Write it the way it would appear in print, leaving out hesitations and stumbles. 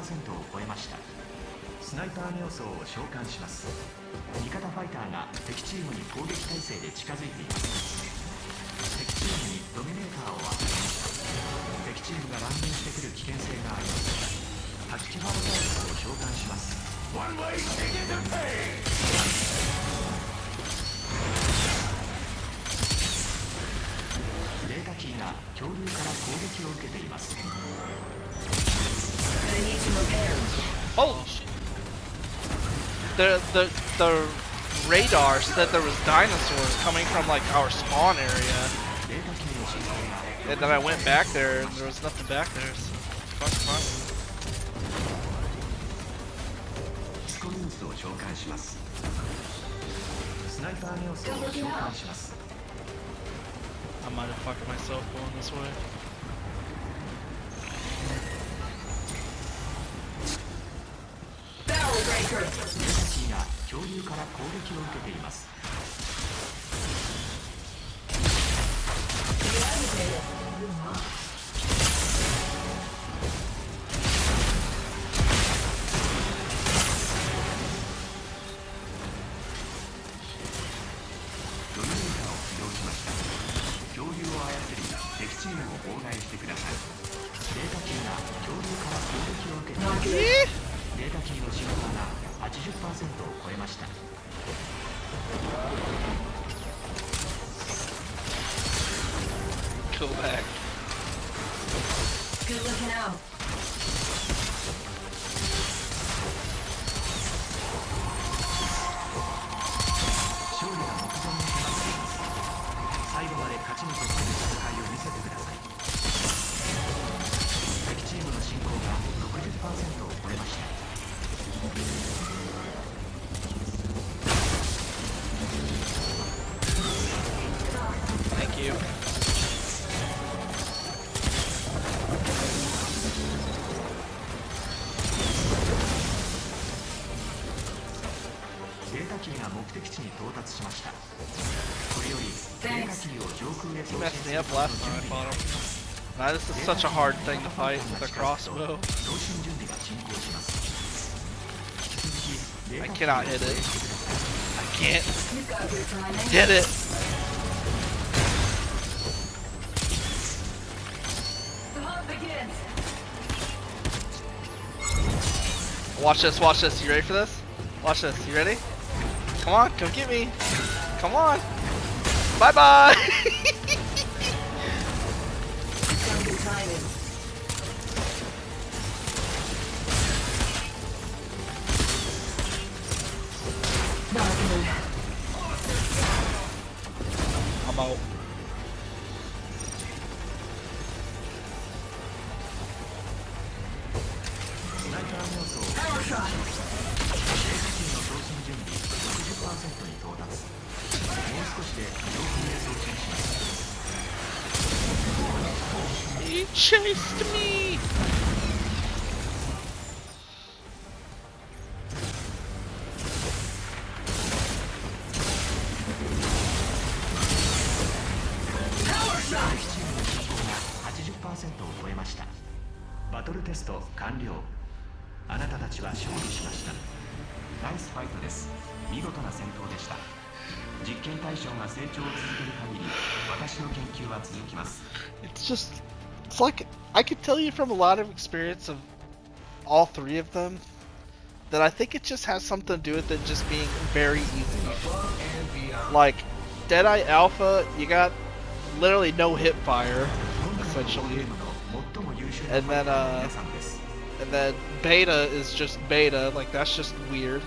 を超えました。スナイパーネオソーを召喚します。味方ファイターが敵チームに攻撃態勢で近づいています。敵チームにドミネーターを与えました。敵チームが乱入してくる危険性があります。タッチファーサイズを召喚します。One way to getデータキーが恐竜から攻撃を受けています。Holy shit! The radar said there was dinosaurs coming from like our spawn area, and then I went back there and there was nothing back there. So fuck. I might have fucked myself going this way. Barrel breaker. Go back. Good looking out. He messed me up last time I fought him. Nah, this is such a hard thing to fight with a crossbow. I cannot hit it. I can't hit it. Watch this, watch this. You ready for this? Watch this. You ready? Come on, come get me. Come on. Bye bye. I'm out. Power shot. 60%に到達。もう少しで上空へ送信します。He chased me! Power shot! 80% を超えました。バトルテスト完了。あなたたちは勝利しました。ナイスファイトです。見事な戦闘でした。 It's just, it's like, I could tell you from a lot of experience of all three of them that I think it just has something to do with it just being very easy. Like, Deadeye Alpha, you got literally no hip fire, essentially. And then Beta is just Beta, like that's just weird.